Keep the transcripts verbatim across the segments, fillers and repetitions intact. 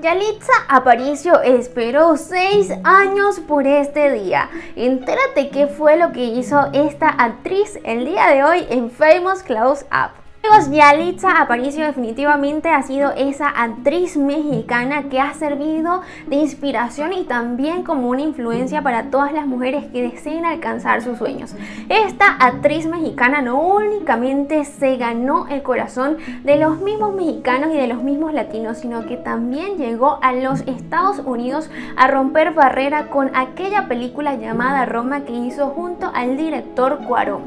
Yalitza Aparicio esperó seis años por este día. Entérate qué fue lo que hizo esta actriz el día de hoy en Famous Close Up. Amigos, Yalitza Aparicio definitivamente ha sido esa actriz mexicana que ha servido de inspiración y también como una influencia para todas las mujeres que deseen alcanzar sus sueños. Esta actriz mexicana no únicamente se ganó el corazón de los mismos mexicanos y de los mismos latinos, sino que también llegó a los Estados Unidos a romper barrera con aquella película llamada Roma que hizo junto al director Cuarón.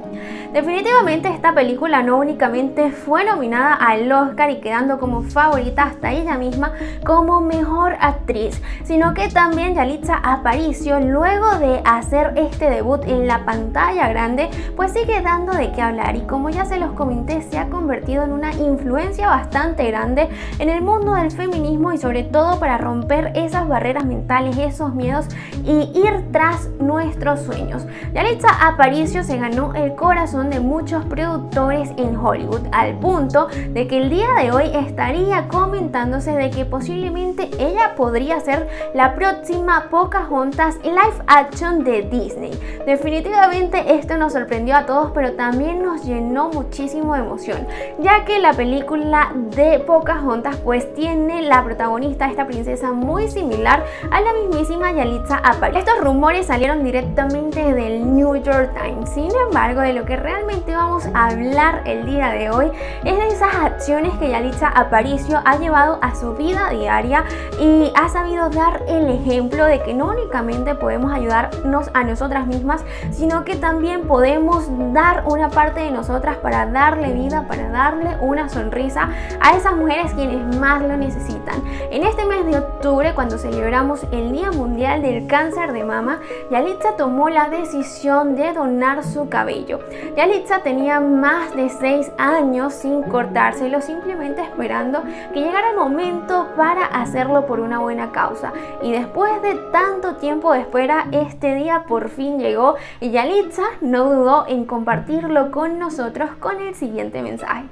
Definitivamente esta película no únicamente fue nominada al Oscar y quedando como favorita hasta ella misma como mejor actriz, sino que también Yalitza Aparicio, luego de hacer este debut en la pantalla grande, pues sigue dando de qué hablar y, como ya se los comenté, se ha convertido en una influencia bastante grande en el mundo del feminismo y sobre todo para romper esas barreras mentales, esos miedos y ir tras nuestros sueños. Yalitza Aparicio se ganó el corazón de muchos productores en Hollywood, al punto de que el día de hoy estaría comentándose de que posiblemente ella podría ser la próxima Pocahontas live action de Disney. Definitivamente esto nos sorprendió a todos, pero también nos llenó muchísimo de emoción, ya que la película de Pocahontas pues tiene la protagonista, esta princesa, muy similar a la mismísima Yalitza Aparicio. Estos rumores salieron directamente del New York Times. Sin embargo, de lo que realmente vamos a hablar el día de hoy es de esas acciones que Yalitza Aparicio ha llevado a su vida diaria y ha sabido dar el ejemplo de que no únicamente podemos ayudarnos a nosotras mismas, sino que también podemos dar una parte de nosotras para darle vida, para darle una sonrisa a esas mujeres quienes más lo necesitan. En este mes de octubre, cuando celebramos el Día Mundial del Cáncer de Mama, Yalitza tomó la decisión de donar su cabello. Yalitza tenía más de seis años sin cortárselo, simplemente esperando que llegara el momento para hacerlo por una buena causa, y después de tanto tiempo de espera, este día por fin llegó y Yalitza no dudó en compartirlo con nosotros con el siguiente mensaje.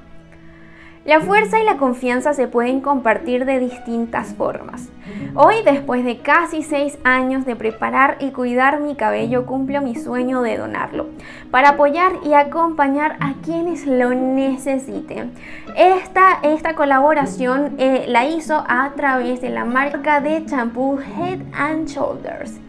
La fuerza y la confianza se pueden compartir de distintas formas. Hoy, después de casi seis años de preparar y cuidar mi cabello, cumplo mi sueño de donarlo para apoyar y acompañar a quienes lo necesiten. Esta, esta colaboración eh, la hizo a través de la marca de champú Head and Shoulders,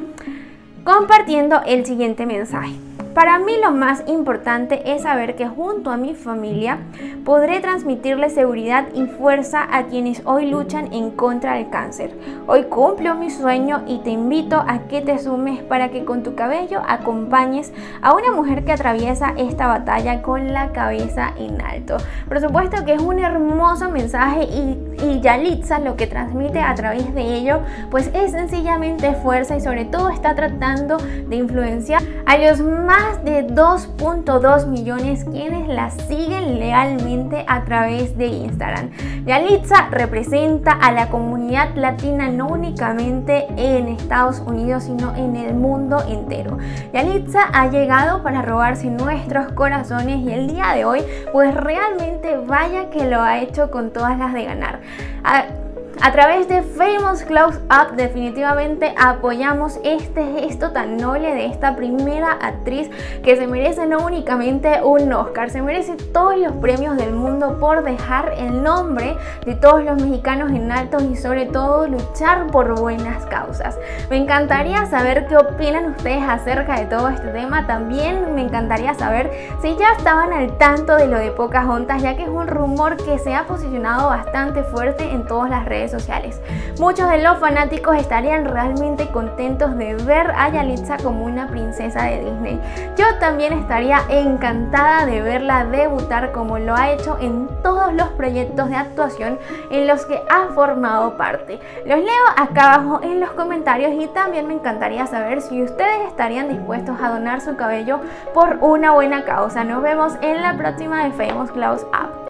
compartiendo el siguiente mensaje. Para mí lo más importante es saber que junto a mi familia podré transmitirle seguridad y fuerza a quienes hoy luchan en contra del cáncer. Hoy cumplo mi sueño y te invito a que te sumes para que con tu cabello acompañes a una mujer que atraviesa esta batalla con la cabeza en alto. Por supuesto que es un hermoso mensaje y, y Yalitza lo que transmite a través de ello pues es sencillamente fuerza, y sobre todo está tratando de influenciar a los más Más de dos punto dos millones quienes la siguen lealmente a través de Instagram. Yalitza representa a la comunidad latina no únicamente en Estados Unidos, sino en el mundo entero. Yalitza ha llegado para robarse nuestros corazones y el día de hoy pues realmente vaya que lo ha hecho con todas las de ganar. A A través de Famous Close Up definitivamente apoyamos este gesto tan noble de esta primera actriz que se merece no únicamente un Oscar, se merece todos los premios del mundo por dejar el nombre de todos los mexicanos en alto y sobre todo luchar por buenas causas. Me encantaría saber qué opinan ustedes acerca de todo este tema. También me encantaría saber si ya estaban al tanto de lo de Pocahontas, ya que es un rumor que se ha posicionado bastante fuerte en todas las redes sociales. Muchos de los fanáticos estarían realmente contentos de ver a Yalitza como una princesa de Disney. Yo también estaría encantada de verla debutar como lo ha hecho en todos los proyectos de actuación en los que ha formado parte. Los leo acá abajo en los comentarios y también me encantaría saber si ustedes estarían dispuestos a donar su cabello por una buena causa. Nos vemos en la próxima de Famous Close Up.